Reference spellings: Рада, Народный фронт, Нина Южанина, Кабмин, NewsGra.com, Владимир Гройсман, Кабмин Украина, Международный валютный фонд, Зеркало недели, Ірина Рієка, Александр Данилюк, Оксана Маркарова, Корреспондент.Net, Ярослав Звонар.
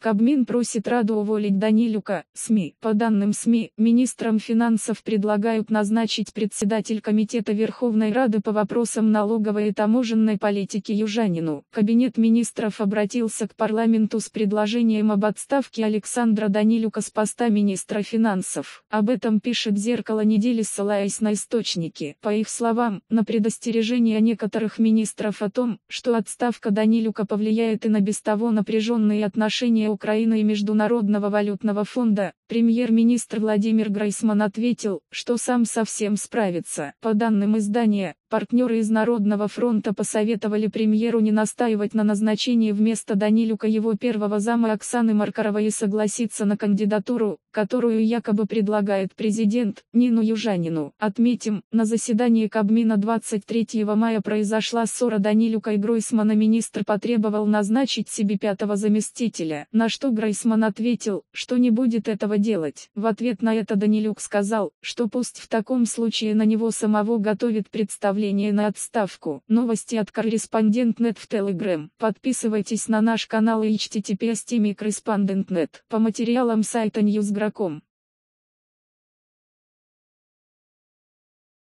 Кабмин просит Раду уволить Данилюка. СМИ. По данным СМИ, министром финансов предлагают назначить председатель Комитета Верховной Рады по вопросам налоговой и таможенной политики Южанину. Кабинет министров обратился к парламенту с предложением об отставке Александра Данилюка с поста министра финансов. Об этом пишет «Зеркало недели», ссылаясь на источники. По их словам, на предостережение некоторых министров о том, что отставка Данилюка повлияет и на без того напряженные отношения Украины и Международного валютного фонда, премьер-министр Владимир Гройсман ответил, что сам совсем справится. По данным издания, партнеры из Народного фронта посоветовали премьеру не настаивать на назначении вместо Данилюка его первого зама Оксаны Маркаровой и согласиться на кандидатуру, которую якобы предлагает президент, Нину Южанину. Отметим, на заседании Кабмина 23 мая произошла ссора Данилюка и Гройсмана. Министр потребовал назначить себе пятого заместителя, на что Гройсман ответил, что не будет этого делать. В ответ на это Данилюк сказал, что пусть в таком случае на него самого готовит представление на отставку. Новости от Корреспондент.Net в Telegram. Подписывайтесь на наш канал и https://Корреспондент.Net. По материалам сайта NewsGra.com.